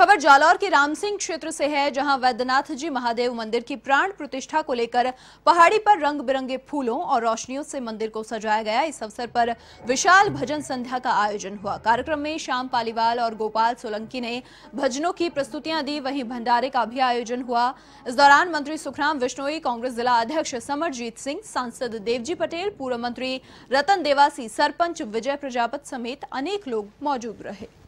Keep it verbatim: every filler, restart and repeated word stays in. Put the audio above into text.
खबर जालौर के रामसिंह क्षेत्र से है, जहां वैद्यनाथ जी महादेव मंदिर की प्राण प्रतिष्ठा को लेकर पहाड़ी पर रंग बिरंगे फूलों और रोशनियों से मंदिर को सजाया गया। इस अवसर पर विशाल भजन संध्या का आयोजन हुआ। कार्यक्रम में श्याम पालीवाल और गोपाल सोलंकी ने भजनों की प्रस्तुतियां दी, वहीं भंडारे का भी आयोजन हुआ। इस दौरान मंत्री सुखराम विष्णोई, कांग्रेस जिला अध्यक्ष समरजीत सिंह, सांसद देवजी पटेल, पूर्व मंत्री रतन देवासी, सरपंच विजय प्रजापत समेत अनेक लोग मौजूद रहे।